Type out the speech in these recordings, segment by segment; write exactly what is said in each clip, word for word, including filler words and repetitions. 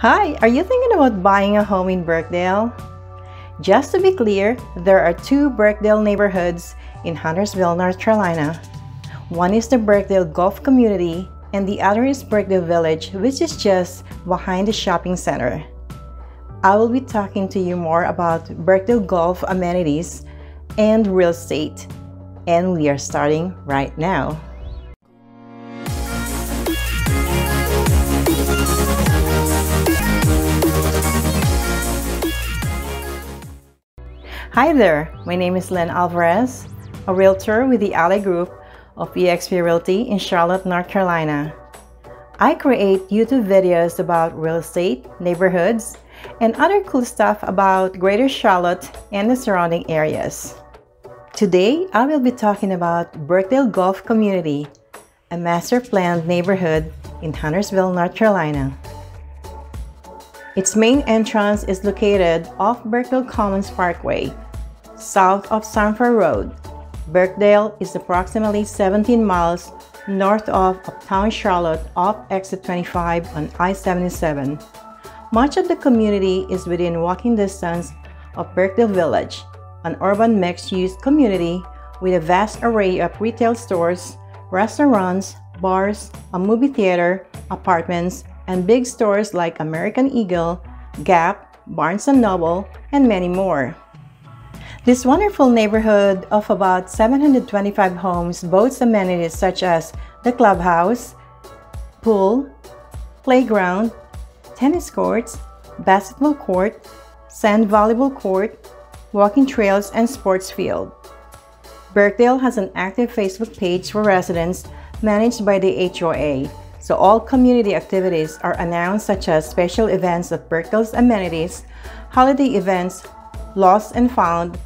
Hi, are you thinking about buying a home in Birkdale? Just to be clear, there are two Birkdale neighborhoods in Huntersville, North Carolina. One is the Birkdale Golf Community and the other is Birkdale Village, which is just behind the shopping center. I will be talking to you more about Birkdale Golf amenities and real estate, and we are starting right now. Hi there, my name is Lynn Alvarez, a realtor with the Ally Group of E X P Realty in Charlotte, North Carolina. I create YouTube videos about real estate, neighborhoods, and other cool stuff about Greater Charlotte and the surrounding areas. Today, I will be talking about Birkdale Golf Community, a master-planned neighborhood in Huntersville, North Carolina. Its main entrance is located off Birkdale Commons Parkway, south of Sam Furr Road. Birkdale is approximately seventeen miles north of Uptown Charlotte off exit twenty-five on I seventy-seven. Much of the community is within walking distance of Birkdale Village, an urban mixed-use community with a vast array of retail stores, restaurants, bars, a movie theater, apartments, and big stores like American Eagle, G A P, Barnes and Noble, and many more. This wonderful neighborhood of about seven hundred twenty-five homes boasts amenities such as the clubhouse, pool, playground, tennis courts, basketball court, sand volleyball court, walking trails, and sports field. Birkdale has an active Facebook page for residents managed by the H O A, so all community activities are announced such as special events of Birkdale's amenities, holiday events, lost and found,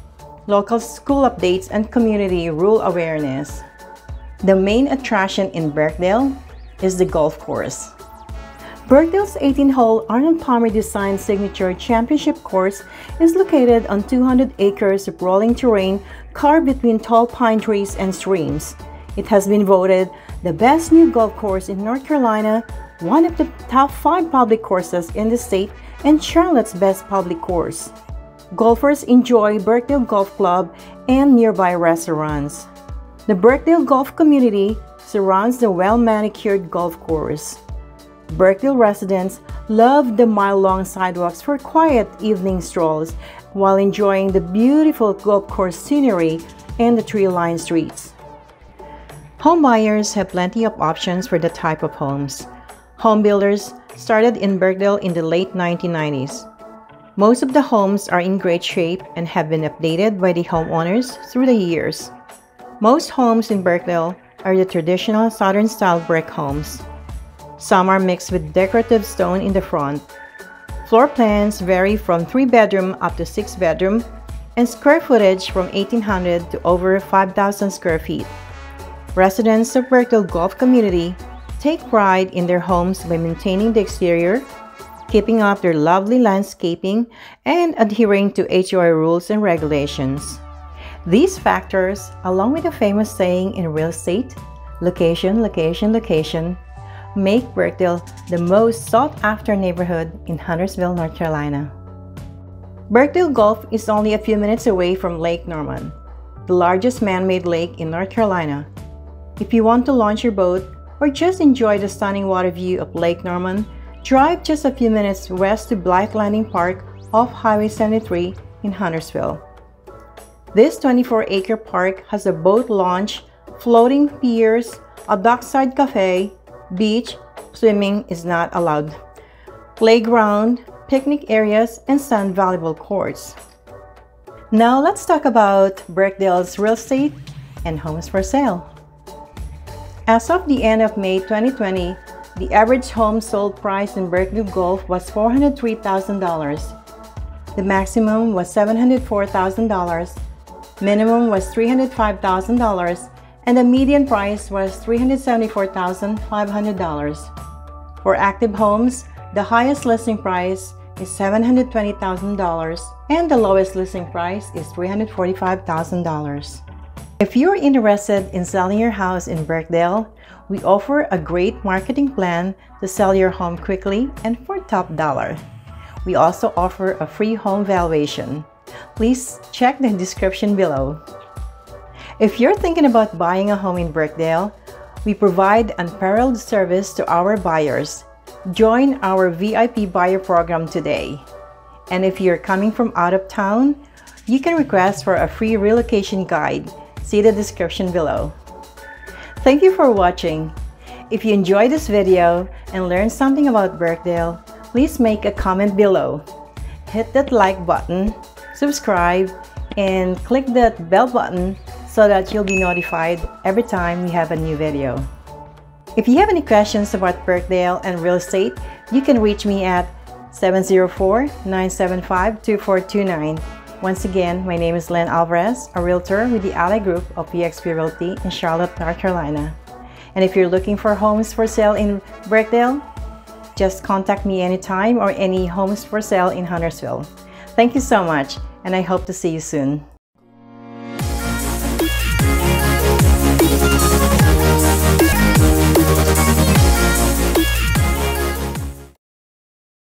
local school updates, and community rule awareness. The main attraction in Birkdale is the golf course. Birkdale's eighteen-hole Arnold Palmer Design Signature Championship course is located on two hundred acres of rolling terrain carved between tall pine trees and streams. It has been voted the best new golf course in North Carolina, one of the top five public courses in the state, and Charlotte's best public course. Golfers enjoy Birkdale Golf Club and nearby restaurants. The Birkdale Golf Community surrounds the well-manicured golf course. Birkdale residents love the mile-long sidewalks for quiet evening strolls while enjoying the beautiful golf course scenery and the tree-lined streets. Homebuyers have plenty of options for the type of homes. Home builders started in Birkdale in the late nineteen nineties. Most of the homes are in great shape and have been updated by the homeowners through the years. Most homes in Birkdale are the traditional Southern-style brick homes. Some are mixed with decorative stone in the front. Floor plans vary from three bedroom up to six bedroom and square footage from eighteen hundred to over five thousand square feet. Residents of Birkdale Golf Community take pride in their homes by maintaining the exterior, keeping up their lovely landscaping, and adhering to H O A rules and regulations. These factors, along with the famous saying in real estate, location, location, location, make Birkdale the most sought-after neighborhood in Huntersville, North Carolina. Birkdale Golf is only a few minutes away from Lake Norman, the largest man-made lake in North Carolina. If you want to launch your boat or just enjoy the stunning water view of Lake Norman, drive just a few minutes west to Blythe Landing Park off Highway seventy-three in Huntersville. This twenty-four acre park has a boat launch, floating piers, a dockside cafe, beach, swimming is not allowed, playground, picnic areas, and sand volleyball courts. Now let's talk about Birkdale's real estate and homes for sale. As of the end of May twenty twenty, the average home sold price in Birkdale Golf was four hundred three thousand dollars. The maximum was seven hundred four thousand dollars, minimum was three hundred five thousand dollars, and the median price was three hundred seventy-four thousand five hundred dollars. For active homes, the highest listing price is seven hundred twenty thousand dollars and the lowest listing price is three hundred forty-five thousand dollars. If you're interested in selling your house in Birkdale, we offer a great marketing plan to sell your home quickly and for top dollar. We also offer a free home valuation. Please check the description below. If you're thinking about buying a home in Birkdale, we provide unparalleled service to our buyers. Join our V I P buyer program today. And if you're coming from out of town, you can request for a free relocation guide. See the description below. Thank you for watching. If you enjoyed this video and learned something about Birkdale, please make a comment below. Hit that like button, subscribe, and click that bell button so that you'll be notified every time we have a new video. If you have any questions about Birkdale and real estate, you can reach me at seven zero four, nine seven five, two four two nine. Once again, my name is Lynn Alvarez, a realtor with the Ally Group of P X P Realty in Charlotte, North Carolina. And if you're looking for homes for sale in Birkdale, just contact me anytime or any homes for sale in Huntersville. Thank you so much, and I hope to see you soon.